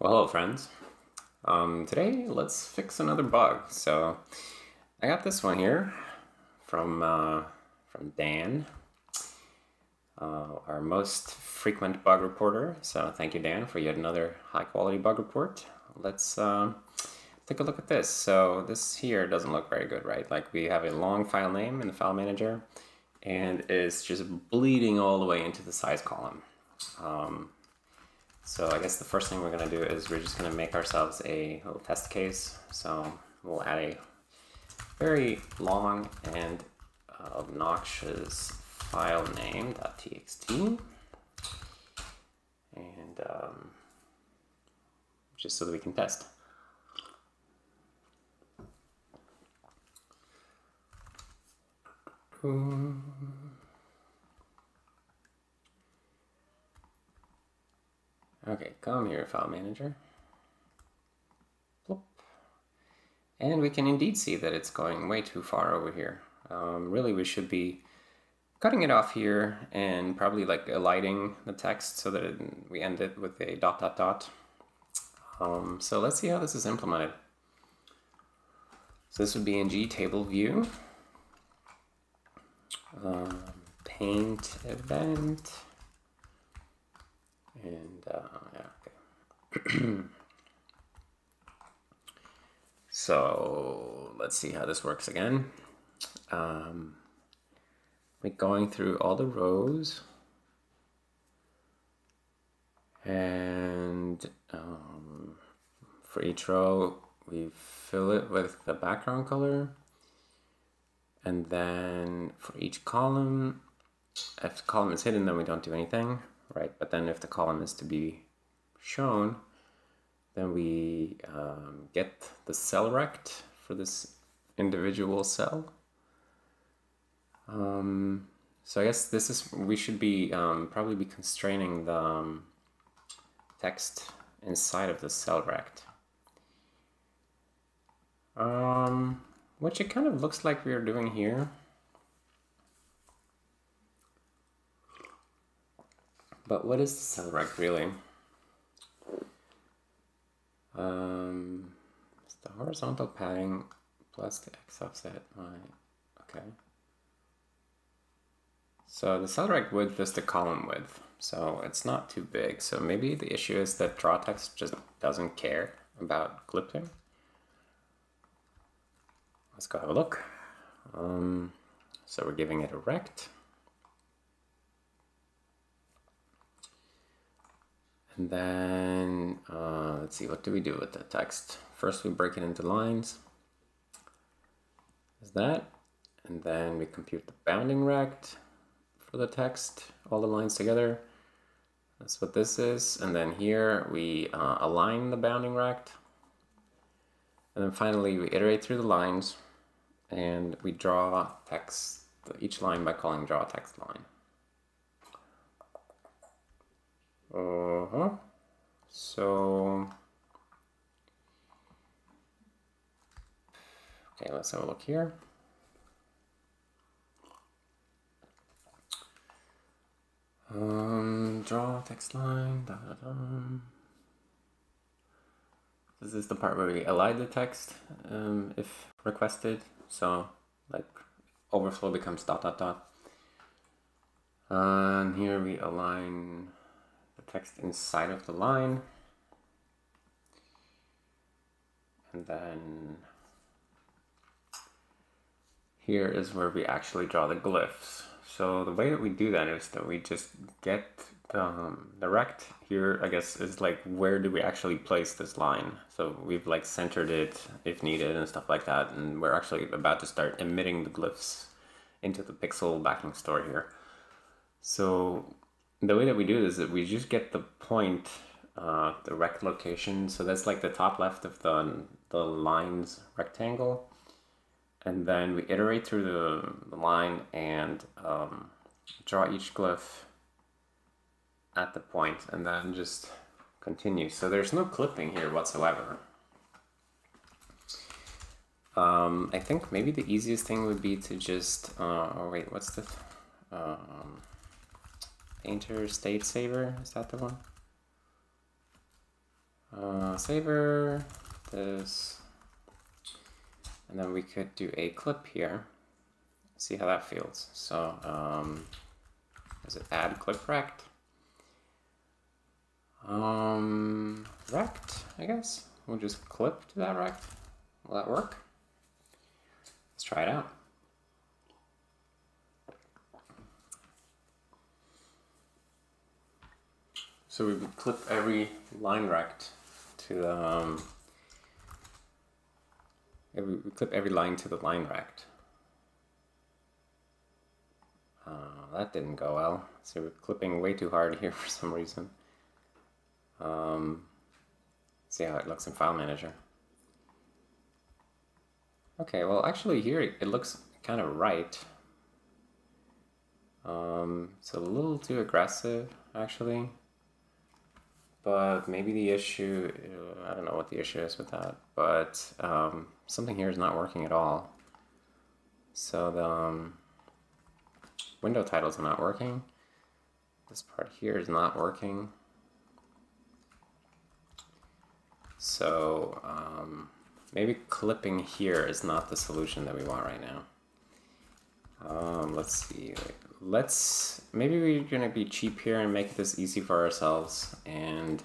Well, hello friends. Today let's fix another bug. So I got this one here from Dan, our most frequent bug reporter. So thank you, Dan, for yet another high quality bug report. Let's take a look at this. So this here doesn't look very good, right? Like, we have a long file name in the file manager and it's just bleeding all the way into the size column. So I guess the first thing we're going to do is we're just going to make ourselves a little test case. So we'll add a very long and obnoxious file name .txt, and just so that we can test. Okay, come here, file manager. Plop. And we can indeed see that it's going way too far over here. Really, we should be cutting it off here and probably like alighting the text so that we end it with a ... So let's see how this is implemented. So this would be in gTableView, paint event. And yeah, okay. So let's see how this works again. We're going through all the rows, and for each row we fill it with the background color, and then for each column, if the column is hidden, then we don't do anything. Right, but then if the column is to be shown, then we get the cell rect for this individual cell. So I guess this is, we should be probably be constraining the text inside of the cell rect, which it kind of looks like we are doing here. But what is the cell rect really? It's the horizontal padding plus the X offset. Okay. So the cell rect width is the column width. So it's not too big. So maybe the issue is that drawText just doesn't care about clipping. Let's go have a look. So we're giving it a rect. And then let's see, what do we do with the text? First we break it into lines. Is that, and then we compute the bounding rect for the text, all the lines together. That's what this is. And then here we align the bounding rect. And then finally we iterate through the lines and we draw text each line by calling drawTextLine. So, okay, let's have a look here. Draw text line. This is the part where we align the text if requested. So, like, overflow becomes ... And here we align text inside of the line, and then here is where we actually draw the glyphs. So the way that we do that is that we just get the rect here, I guess, is like, where do we actually place this line? So we've like centered it if needed and stuff like that, and we're actually about to start emitting the glyphs into the pixel backing store here. So the way that we do it is that we just get the point, the rect location. So that's like the top left of the line's rectangle. And then we iterate through the line and draw each glyph at the point, and then just continue. So there's no clipping here whatsoever. I think maybe the easiest thing would be to just, oh wait, what's the, Enter state saver, is that the one? saver, this, and then we could do a clip here. See how that feels. So is it add clip rect? Rect, I guess. We'll just clip to that rect. Will that work? Let's try it out. So we would clip every line rect to the, we clip every line to the line rect. That didn't go well. So we're clipping way too hard here for some reason. See how it looks in File Manager. Okay, well actually here it looks kind of right. It's a little too aggressive actually. But maybe the issue, I don't know what the issue is with that, but something here is not working at all. So the window titles are not working. This part here is not working. So maybe clipping here is not the solution that we want right now. Let's see. Let's, maybe we're gonna be cheap here and make this easy for ourselves. And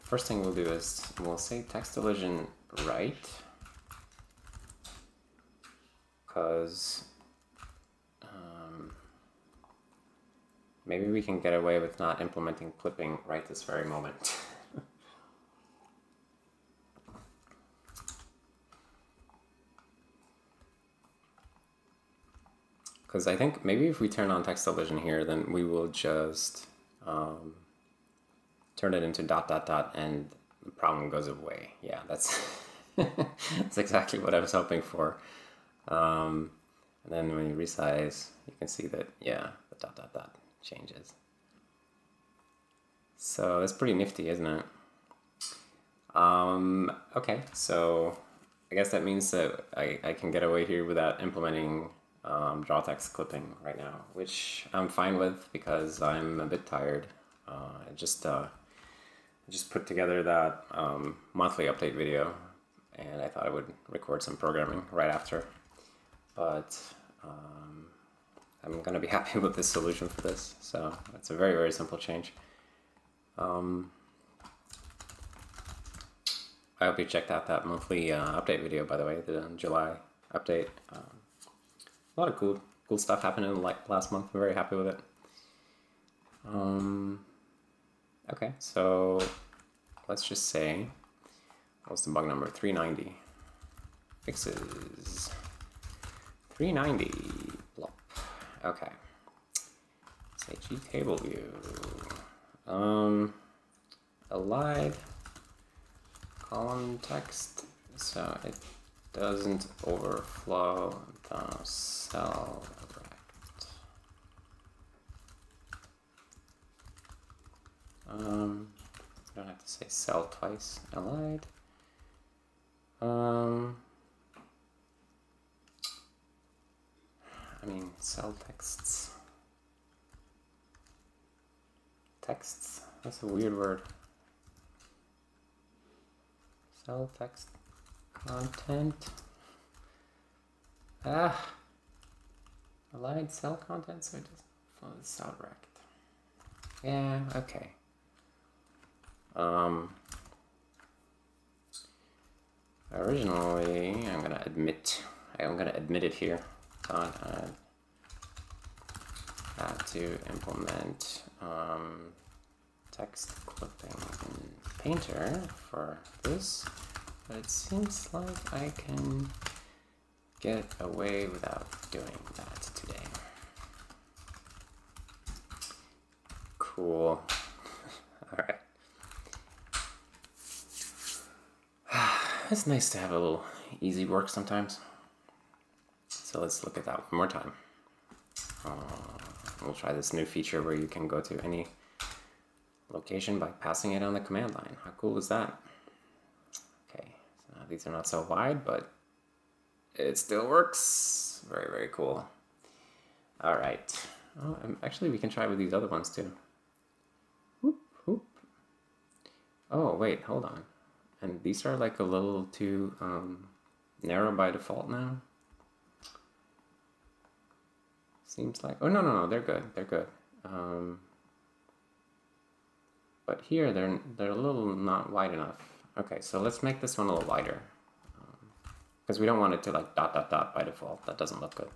first thing we'll do is we'll say text elision right, because maybe we can get away with not implementing clipping right this very moment. Because I think maybe if we turn on text elision here, then we will just turn it into dot dot dot and the problem goes away. Yeah, that's that's exactly what I was hoping for. And then when you resize, you can see that, yeah, the dot dot dot changes. So that's pretty nifty, isn't it? Okay, so I guess that means that I can get away here without implementing draw text clipping right now, which I'm fine with because I'm a bit tired. I just put together that monthly update video, and I thought I would record some programming right after. But I'm gonna be happy with this solution for this. So it's a very, very simple change. I hope you checked out that monthly update video, by the way, the July update. A lot of cool stuff happened in like last month. I'm very happy with it. Okay, so let's just say, what's the bug number? 390. Fixes. 390. Blop. Okay. Say gTableView. Alive column text. So it doesn't overflow the cell rect. I don't have to say cell twice. I lied. I mean cell texts. Texts? That's a weird word. Cell text. Content. Ah, aligned cell content, so it just flows this out rect. Yeah, okay. Originally, I'm gonna admit it here. Thought I had to implement text clipping in Painter for this. But it seems like I can get away without doing that today. Cool. Alright. It's nice to have a little easy work sometimes. So let's look at that one more time. We'll try this new feature where you can go to any location by passing it on the command line. How cool is that? These are not so wide, but it still works. Very, very cool. All right. Oh, actually, we can try with these other ones too. Whoop, whoop. Oh, wait, hold on. And these are like a little too narrow by default now. Seems like, oh no, they're good, but here they're a little not wide enough. Okay, so let's make this one a little wider, because we don't want it to like ... by default. That doesn't look good.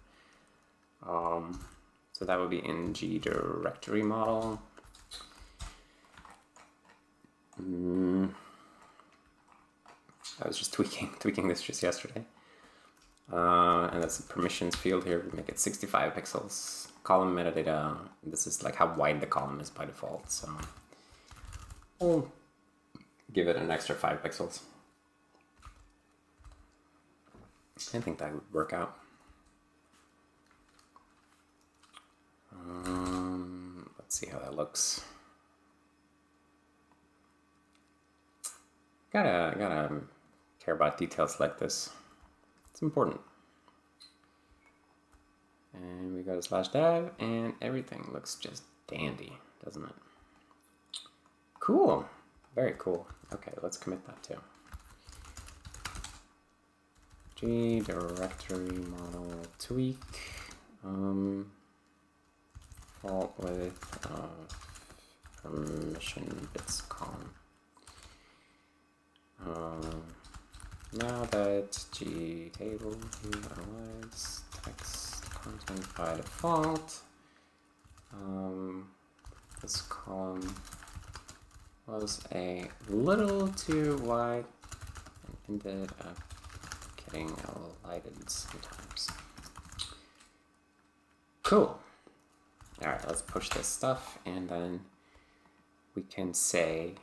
So that would be ng directory model. I was just tweaking this just yesterday. And that's the permissions field here. We make it 65 pixels. Column metadata. This is like how wide the column is by default. So we'll give it an extra 5 pixels. I think that would work out. Let's see how that looks. Gotta care about details like this. It's important. And we go to /dev, and everything looks just dandy, doesn't it? Cool. Very cool. Okay, let's commit that too. G directory model tweak. Fault with permission bits column. Now that gTableView allows text content by default, this column was a little too wide and ended up getting lighted sometimes. Cool. All right, let's push this stuff, and then we can say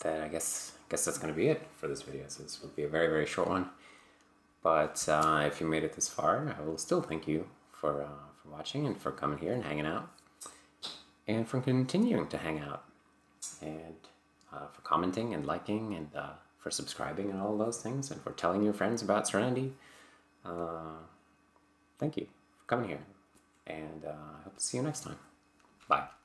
that I guess that's going to be it for this video. So this will be a very, very short one. But if you made it this far, I will still thank you for watching and for coming here and hanging out, and for continuing to hang out, and for commenting and liking, and for subscribing and all those things, and for telling your friends about Serenity. Thank you for coming here, and I hope to see you next time. Bye.